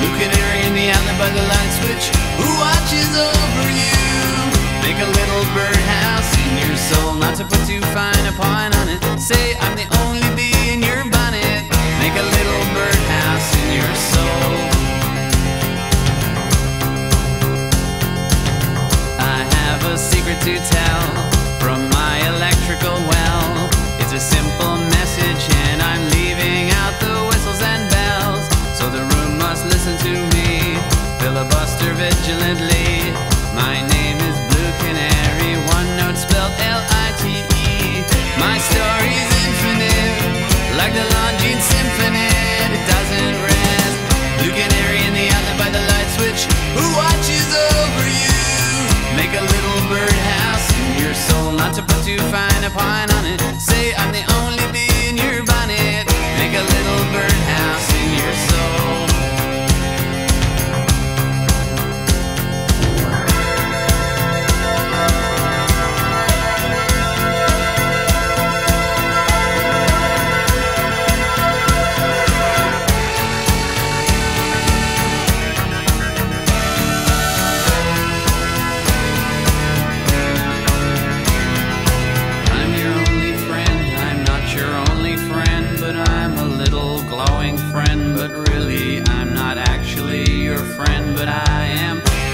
Blue Canary in the outlet by the light switch, who watches over you. Make a little birdhouse in your soul, not to put too fine a pine on it. Say I'm the only bee in your bonnet. Make a little birdhouse in your soul. I have a secret to tell from my electrical well. It's a simple message and I'm leaving out the whistles and bells. So the room must listen to me, filibuster vigilantly. My name is Blue Canary, one note spelled L-I-T-E. My story's infinite, like the Longines Symphony. It doesn't rest. Blue Canary in the outlet by the light switch, who watches over you. Make a little birdhouse in your soul, not to put too fine a pine on it. Say I'm the only bee in your bonnet. Make a little birdhouse in your soul.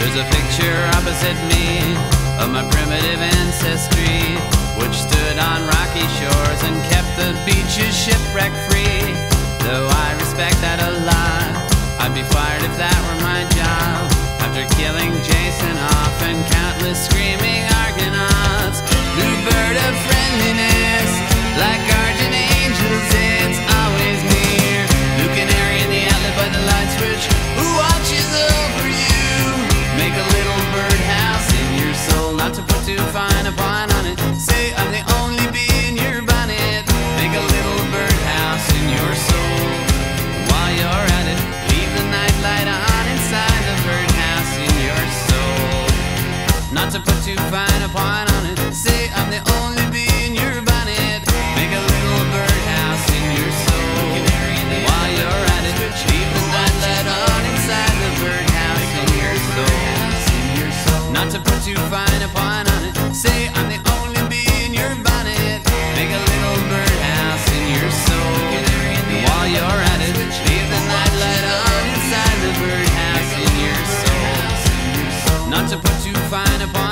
There's a picture opposite me of my primitive ancestry, which stood on rocky shores and kept the beaches shipwreck free. Though I respect that a lot, I'd be fired if that were my job. After killing Jason off and countless screaming Argonauts, new bird of friendliness, like guardian angels, it's always near. Blue Canary in the outlet by the light switch, who watches over you. Make a little birdhouse in your soul, not to put too fine a pine on it. Say I'm the only bee in your bonnet. Make a little birdhouse in your soul. While you're at it, leave the night light on inside the birdhouse in your soul. Not to put too fine a pine on it. Say I'm the only bee in your bonnet. Make a little birdhouse in your soul. While you're at it, leave the night light on inside the birdhouse in your soul. Not to put too fine a pine on it. Say I'm the only bee in your bonnet. Make a little birdhouse in your soul. While you're at it, leave the night light on inside the birdhouse in your soul. Not to put too fine a pine.